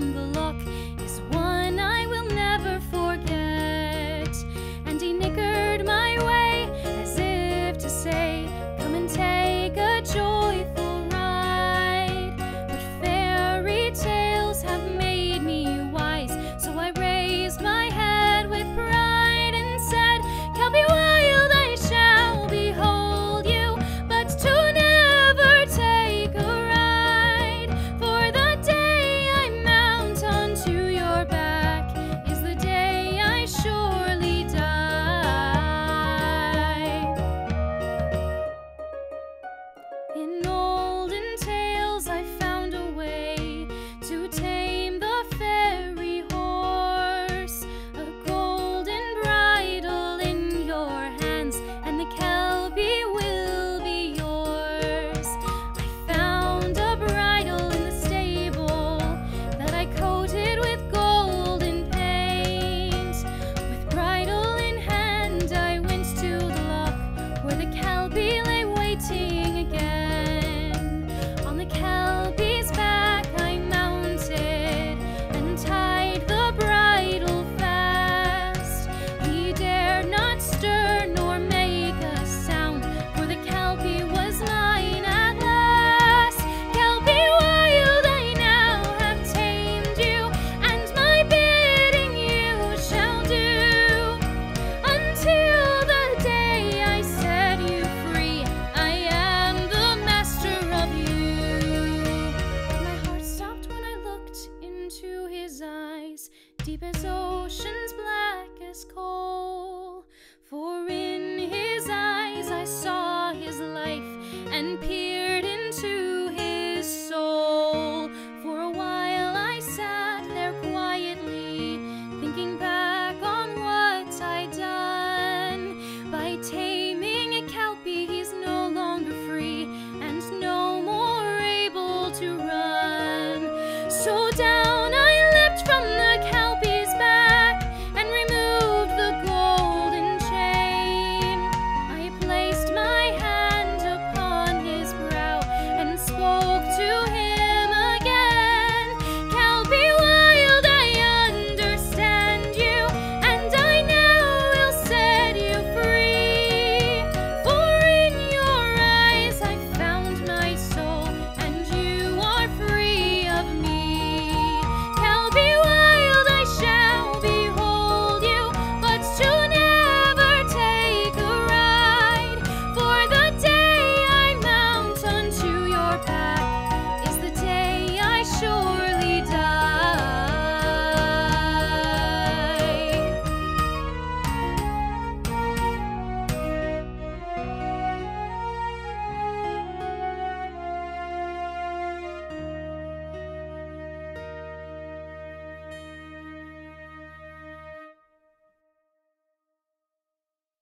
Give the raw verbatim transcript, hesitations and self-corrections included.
from the lock is one I will never forget. And he nickered my way as if to say, come and take a joyful ride. But fairy tales have made me wise, so I raised my head with pride and said, Kelpie Wild, I shall behold you, but to never take a ride. For the day I mount onto your back is the day I surely die. In olden tales I found a way to tame the fairy horse, a golden bridle in your hands, and the Kelpie will be yours. I found a bridle in the stable that I coated with golden paint. With bridle in hand I went to the lock where the Kelpie lay waiting again. On the Kelpie's back I mounted and tied the bridle fast. He dared not stir nor make a sound, for the Kelpie was mine at last. Kelpie Wild, I now have tamed you, and my bidding you shall do. Until the day I set you free, I am the master of you. My heart stopped when I looked into his eyes, deep as oceans, black as coal. For in his eyes I saw his life and peace.